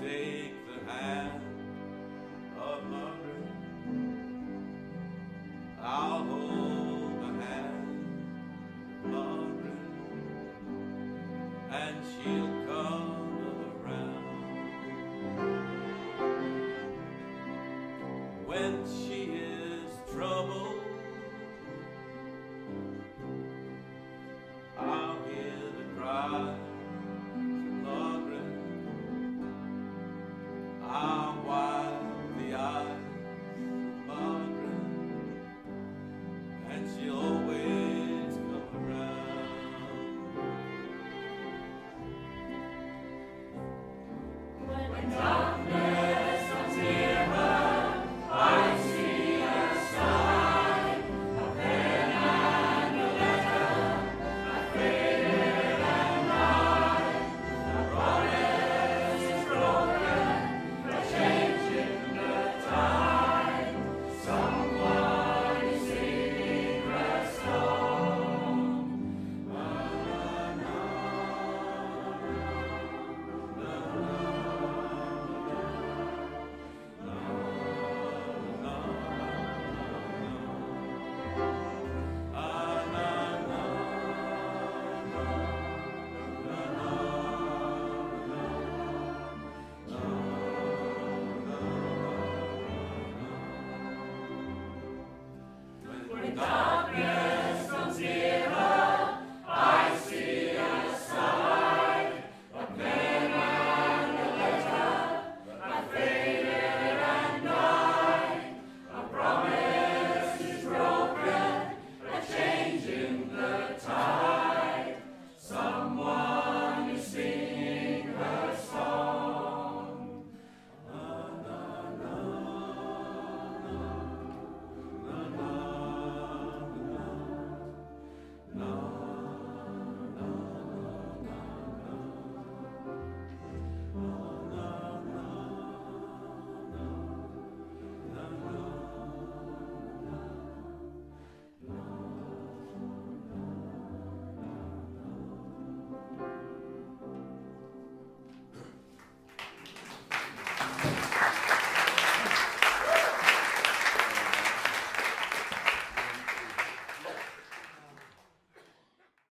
take the hand of hunger, I'll hold the hand of hunger, and she'll come around. When she is troubled,